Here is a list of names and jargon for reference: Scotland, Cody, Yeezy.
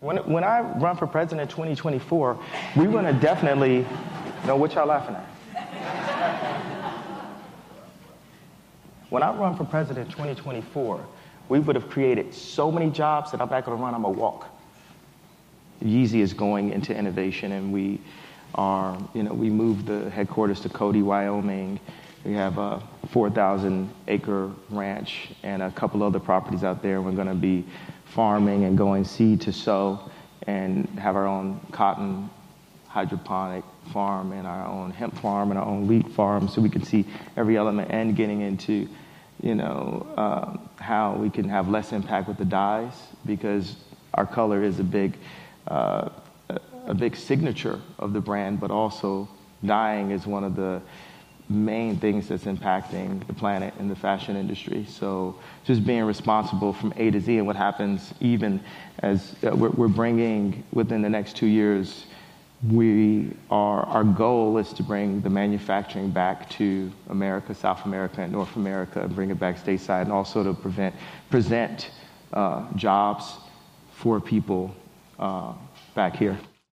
When I run for president 2024, we're going to definitely know what y'all laughing at. When I run for president 2024, we would have created so many jobs that I'm not going to run, I'm going to walk. Yeezy is going into innovation, and we are, we moved the headquarters to Cody, Wyoming. We have a 4,000-acre ranch and a couple other properties out there. We're going to be farming and going seed to sow and have our own cotton hydroponic farm and our own hemp farm and our own wheat farm, so we can see every element and getting into, how we can have less impact with the dyes, because our color is a big signature of the brand, but also dyeing is one of the main things that's impacting the planet in the fashion industry. So just being responsible from A to Z, and what happens even as we're bringing within the next 2 years, our goal is to bring the manufacturing back to America, South America, and North America, and bring it back stateside, and also to present jobs for people back here.